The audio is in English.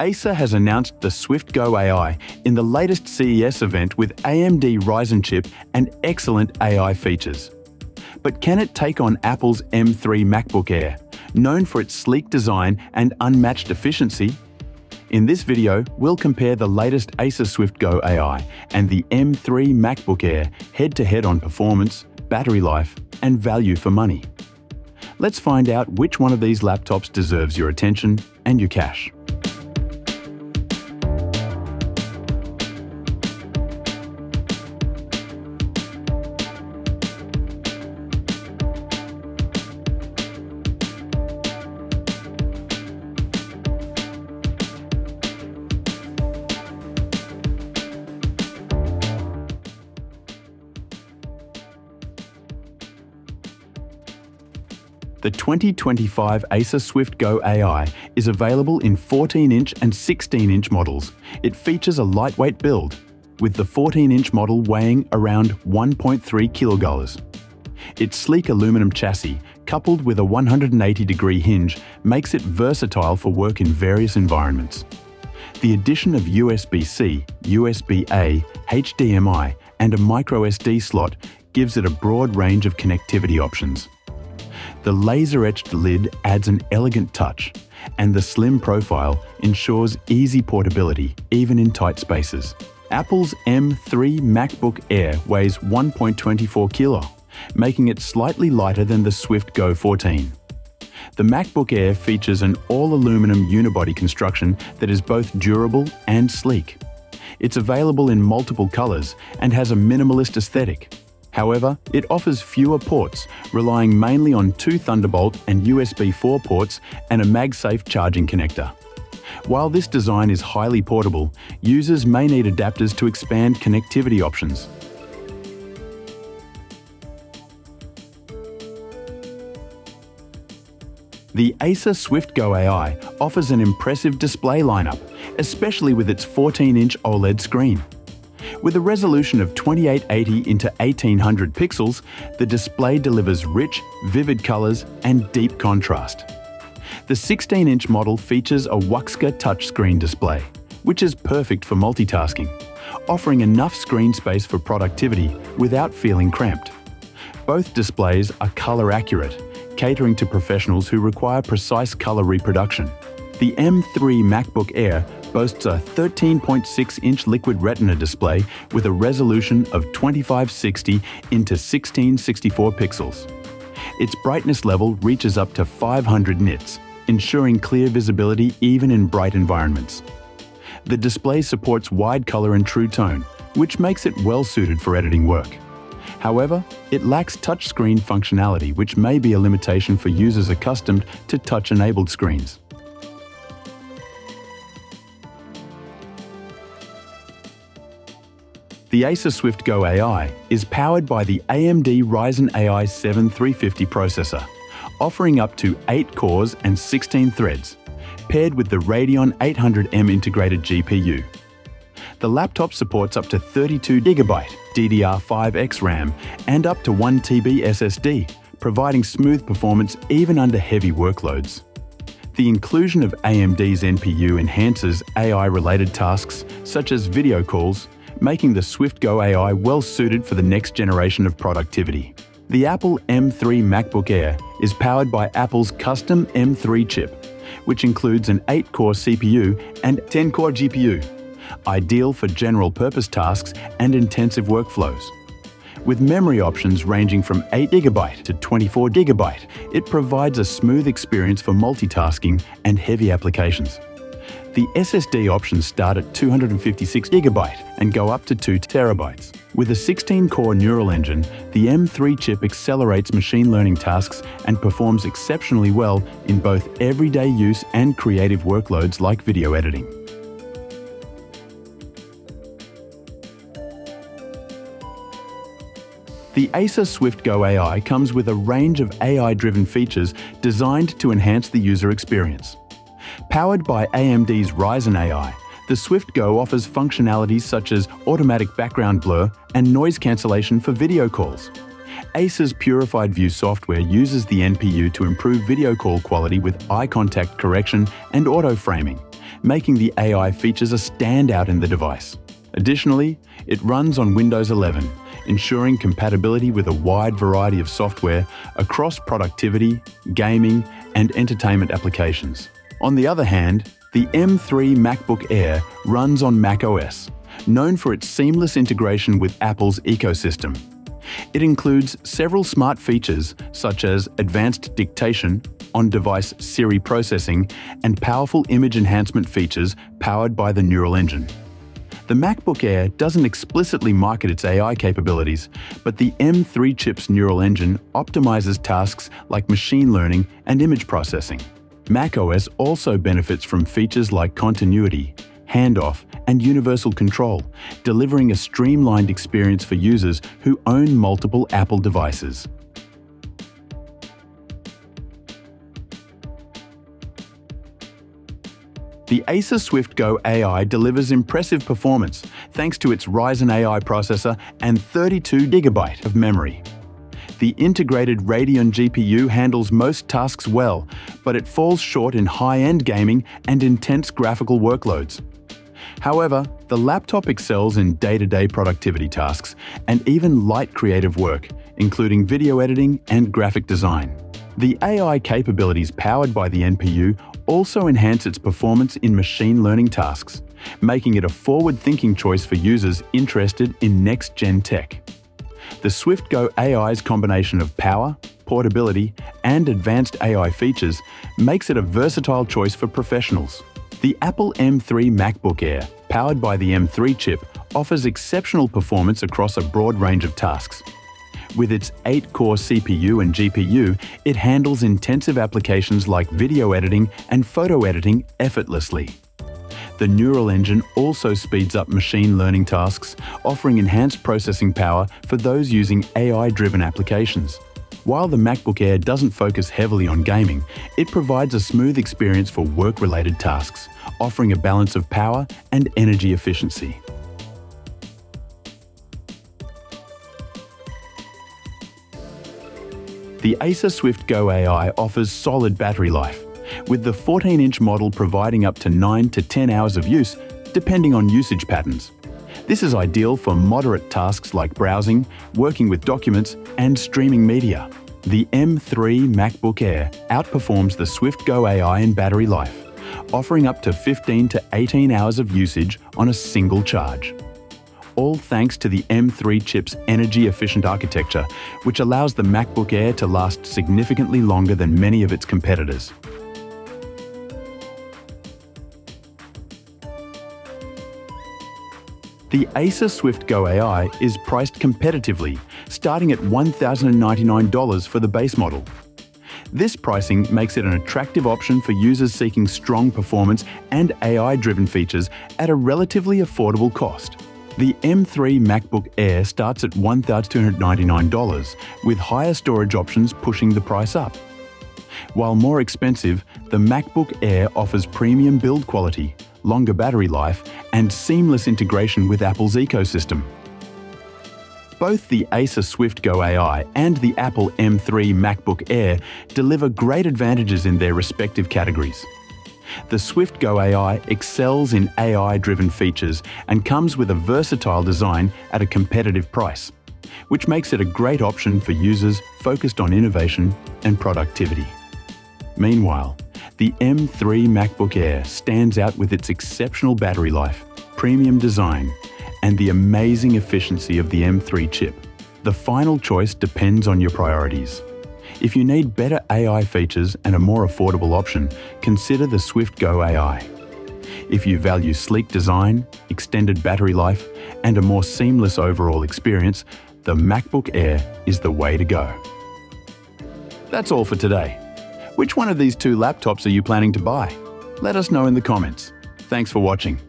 Acer has announced the Swift Go AI in the latest CES event with AMD Ryzen chip and excellent AI features. But can it take on Apple's M3 MacBook Air, known for its sleek design and unmatched efficiency? In this video, we'll compare the latest Acer Swift Go AI and the M3 MacBook Air head-to-head on performance, battery life, and value for money. Let's find out which one of these laptops deserves your attention and your cash. The 2025 Acer Swift Go AI is available in 14-inch and 16-inch models. It features a lightweight build, with the 14-inch model weighing around 1.3 kilograms. Its sleek aluminum chassis, coupled with a 180-degree hinge, makes it versatile for work in various environments. The addition of USB-C, USB-A, HDMI, and a microSD slot gives it a broad range of connectivity options. The laser-etched lid adds an elegant touch, and the slim profile ensures easy portability, even in tight spaces. Apple's M3 MacBook Air weighs 1.24 kilo, making it slightly lighter than the Swift Go 14. The MacBook Air features an all-aluminum unibody construction that is both durable and sleek. It's available in multiple colors and has a minimalist aesthetic. However, it offers fewer ports, relying mainly on two Thunderbolt and USB 4 ports and a MagSafe charging connector. While this design is highly portable, users may need adapters to expand connectivity options. The Acer Swift Go AI offers an impressive display lineup, especially with its 14-inch OLED screen. With a resolution of 2880 into 1800 pixels, the display delivers rich, vivid colors and deep contrast. The 16-inch model features a Wuxka touchscreen display, which is perfect for multitasking, offering enough screen space for productivity without feeling cramped. Both displays are color accurate, catering to professionals who require precise color reproduction. The M3 MacBook Air boasts a 13.6-inch Liquid Retina display with a resolution of 2560 into 1664 pixels. Its brightness level reaches up to 500 nits, ensuring clear visibility even in bright environments. The display supports wide color and true tone, which makes it well-suited for editing work. However, it lacks touchscreen functionality, which may be a limitation for users accustomed to touch-enabled screens. The Acer Swift Go AI is powered by the AMD Ryzen AI 7 350 processor, offering up to 8 cores and 16 threads, paired with the Radeon 800M integrated GPU. The laptop supports up to 32GB DDR5X RAM and up to 1TB SSD, providing smooth performance even under heavy workloads. The inclusion of AMD's NPU enhances AI-related tasks such as video calls, making the Swift Go AI well-suited for the next generation of productivity. The Apple M3 MacBook Air is powered by Apple's custom M3 chip, which includes an 8-core CPU and 10-core GPU, ideal for general-purpose tasks and intensive workflows. With memory options ranging from 8GB to 24GB, it provides a smooth experience for multitasking and heavy applications. The SSD options start at 256GB and go up to 2TB. With a 16-core Neural Engine, the M3 chip accelerates machine learning tasks and performs exceptionally well in both everyday use and creative workloads like video editing. The Acer Swift Go AI comes with a range of AI-driven features designed to enhance the user experience. Powered by AMD's Ryzen AI, the Swift Go offers functionalities such as automatic background blur and noise cancellation for video calls. Acer's Purified View software uses the NPU to improve video call quality with eye contact correction and auto-framing, making the AI features a standout in the device. Additionally, it runs on Windows 11, ensuring compatibility with a wide variety of software across productivity, gaming, and entertainment applications. On the other hand, the M3 MacBook Air runs on macOS, known for its seamless integration with Apple's ecosystem. It includes several smart features such as advanced dictation, on-device Siri processing, and powerful image enhancement features powered by the Neural Engine. The MacBook Air doesn't explicitly market its AI capabilities, but the M3 chip's Neural Engine optimizes tasks like machine learning and image processing. macOS also benefits from features like continuity, handoff, and universal control, delivering a streamlined experience for users who own multiple Apple devices. The Acer Swift Go AI delivers impressive performance thanks to its Ryzen AI processor and 32GB of memory. The integrated Radeon GPU handles most tasks well, but it falls short in high-end gaming and intense graphical workloads. However, the laptop excels in day-to-day productivity tasks and even light creative work, including video editing and graphic design. The AI capabilities powered by the NPU also enhance its performance in machine learning tasks, making it a forward-thinking choice for users interested in next-gen tech. The Swift Go AI's combination of power, portability, and advanced AI features makes it a versatile choice for professionals. The Apple M3 MacBook Air, powered by the M3 chip, offers exceptional performance across a broad range of tasks. With its 8-core CPU and GPU, it handles intensive applications like video editing and photo editing effortlessly. The Neural Engine also speeds up machine learning tasks, offering enhanced processing power for those using AI-driven applications. While the MacBook Air doesn't focus heavily on gaming, it provides a smooth experience for work-related tasks, offering a balance of power and energy efficiency. The Acer Swift Go AI offers solid battery life, with the 14-inch model providing up to 9 to 10 hours of use, depending on usage patterns. This is ideal for moderate tasks like browsing, working with documents, and streaming media. The M3 MacBook Air outperforms the Swift Go AI in battery life, offering up to 15 to 18 hours of usage on a single charge. All thanks to the M3 chip's energy-efficient architecture, which allows the MacBook Air to last significantly longer than many of its competitors. The Acer Swift Go AI is priced competitively, starting at $1,099 for the base model. This pricing makes it an attractive option for users seeking strong performance and AI-driven features at a relatively affordable cost. The M3 MacBook Air starts at $1,299, with higher storage options pushing the price up. While more expensive, the MacBook Air offers premium build quality, longer battery life, and seamless integration with Apple's ecosystem. Both the Acer Swift Go AI and the Apple M3 MacBook Air deliver great advantages in their respective categories. The Swift Go AI excels in AI-driven features and comes with a versatile design at a competitive price, which makes it a great option for users focused on innovation and productivity. Meanwhile, the M3 MacBook Air stands out with its exceptional battery life, premium design, and the amazing efficiency of the M3 chip. The final choice depends on your priorities. If you need better AI features and a more affordable option, consider the Swift Go AI. If you value sleek design, extended battery life, and a more seamless overall experience, the MacBook Air is the way to go. That's all for today. Which one of these two laptops are you planning to buy? Let us know in the comments. Thanks for watching.